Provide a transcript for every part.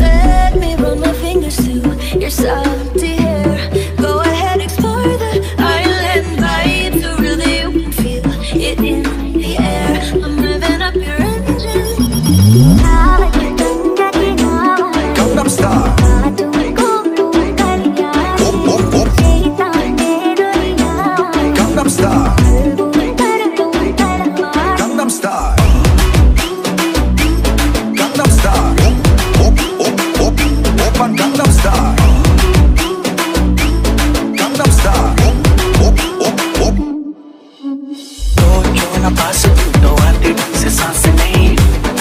Let me run my fingers through your salty hair. Go ahead, explore the island vibe to really feel it in the air. I'm revving up your engine. Gangnam Style. Gangnam Style. Gangnam Style. Gangnam Style. Open Gangnam Style. Gangnam Style. No, you're not possible. No, I didn't say something. But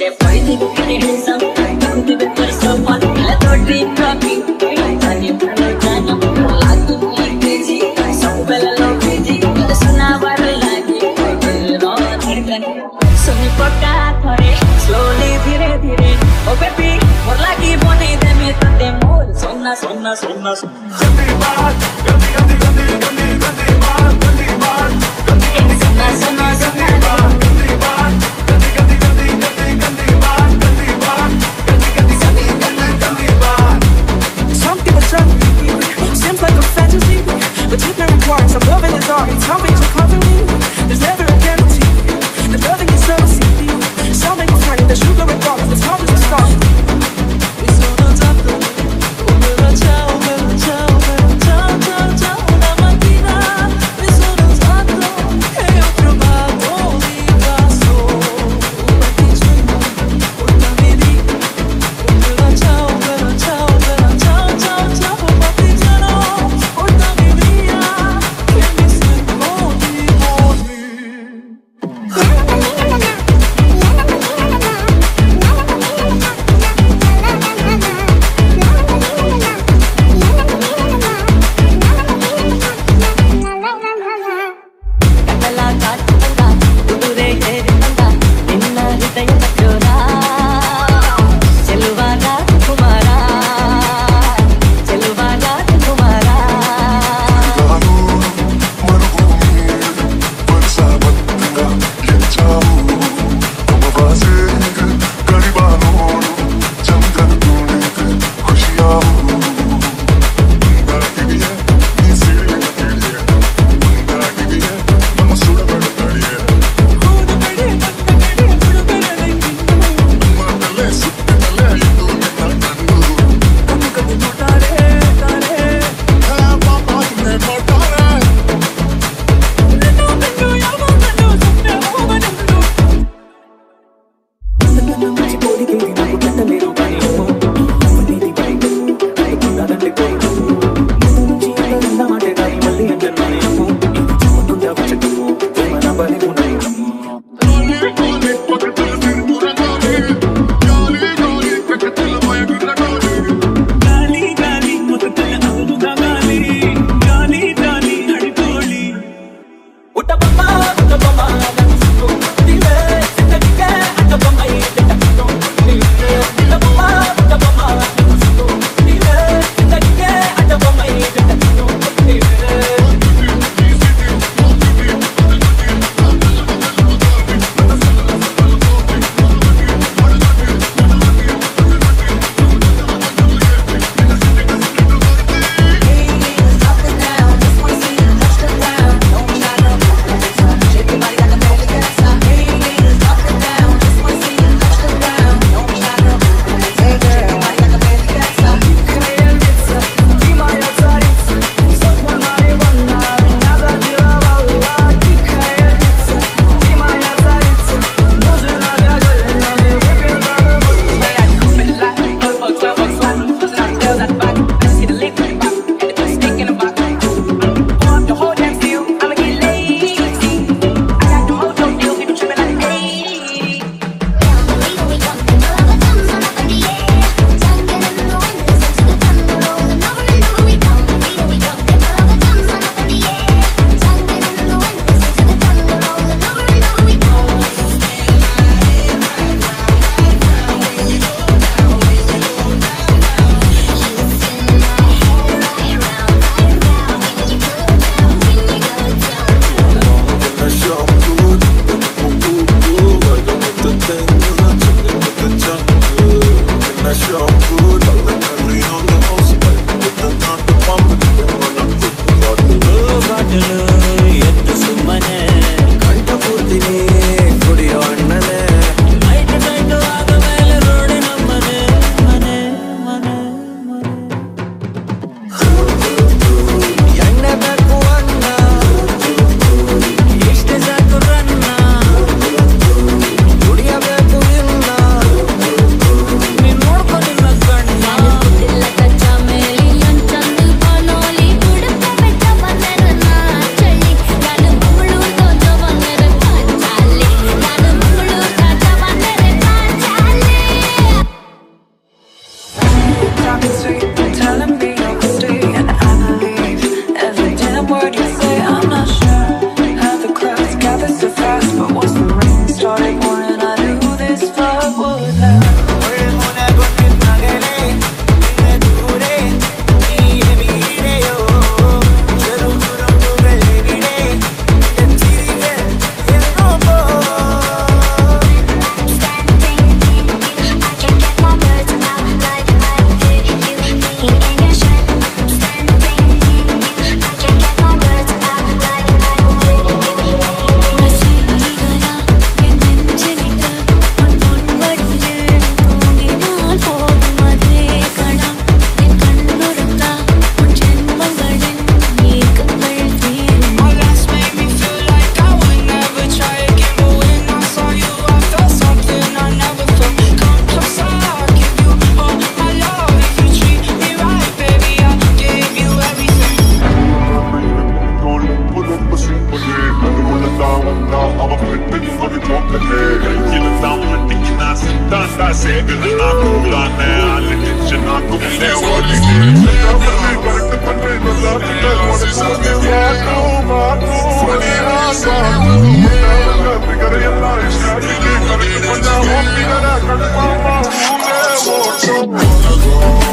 if I think you need something, I don't give it to someone. Let her be happy. I can't even pretend. I'm not to be crazy. I so well alone crazy. Listen, I will like it. I will not pretend. So you forgot her. Slowly, dhire dhire. Oh baby, more like you want it. Then you turn them more. Sonna, sonna, sonna, sonna. Gandhi baat, gandhi, gandhi, gandhi, gandhi, gandhi baat, gandhi baat, gandhi, gandhi, sonna, sonna, sonna baat, gandhi baat. The deeper it works, I'm loving the dark. Tell me to cover me. There's never a guarantee. The loving is so easy. So many times the sugar and dark. It's hard to stop.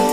I